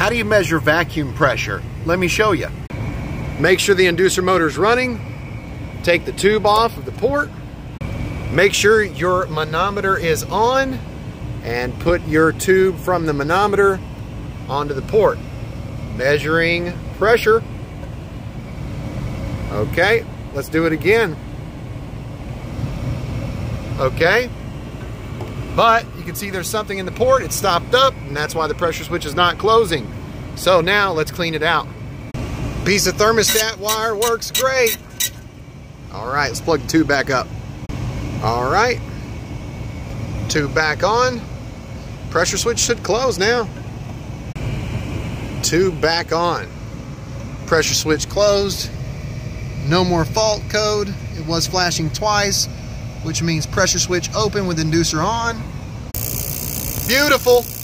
How do you measure vacuum pressure? Let me show you. Make sure the inducer motor is running. Take the tube off of the port. Make sure your manometer is on and put your tube from the manometer onto the port. Measuring pressure. Okay, let's do it again. Okay, but you can see there's something in the port. It's stopped up, and that's why the pressure switch is not closing. So now let's clean it out. Piece of thermostat wire works great. All right, let's plug the tube back up. All right, tube back on. Pressure switch should close now. Tube back on. Pressure switch closed. No more fault code. It was flashing twice, which means pressure switch open with inducer on. Beautiful.